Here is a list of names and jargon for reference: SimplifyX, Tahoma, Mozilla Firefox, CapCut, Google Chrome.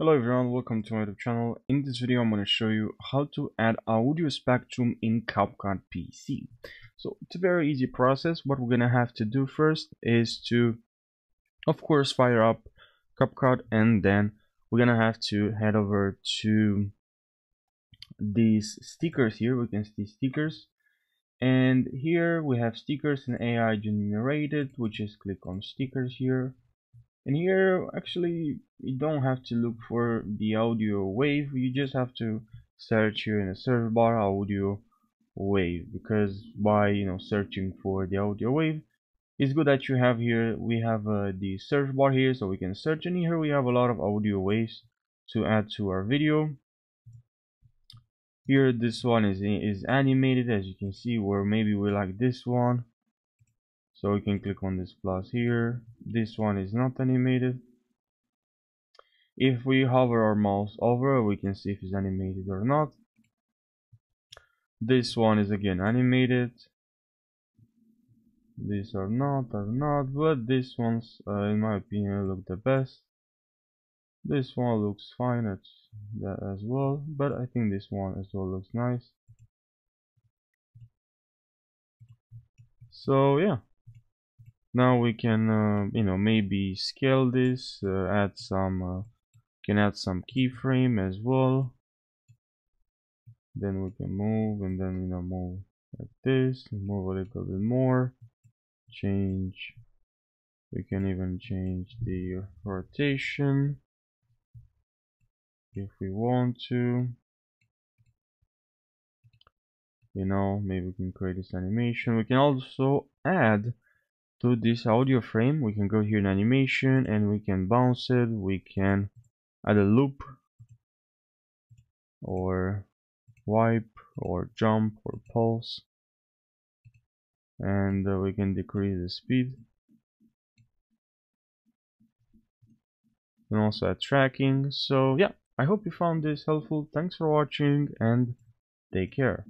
Hello everyone, welcome to my YouTube channel. In this video I'm going to show you how to add audio spectrum in CapCut PC. So it's a very easy process. What we're going to have to do first is to, of course, fire up CapCut, and then we're going to have to head over to these stickers here. We can see stickers, and here we have stickers and AI generated, which is click on stickers here. And here actually you don't have to look for the audio wave, you just have to search here in the search bar audio wave, because by searching for the audio wave, it's good that you have here, we have the search bar here, so we can search, and here we have a lot of audio waves to add to our video. Here this one is animated, as you can see, or maybe we like this one. So we can click on this plus here. This one is not animated. If we hover our mouse over, we can see if it's animated or not. This one is again animated. These are not, but this one's in my opinion look the best. This one looks fine, it's that as well, but I think this one as well looks nice. So yeah. Now we can, maybe scale this, can add some keyframe as well. Then we can move, and then move like this, move a little bit more, change. We can even change the rotation if we want to. Maybe we can create this animation. We can also add to this audio frame, we can go here in animation and we can bounce it, we can add a loop or wipe or jump or pulse, and we can decrease the speed, and also add tracking. So yeah, I hope you found this helpful. Thanks for watching and take care.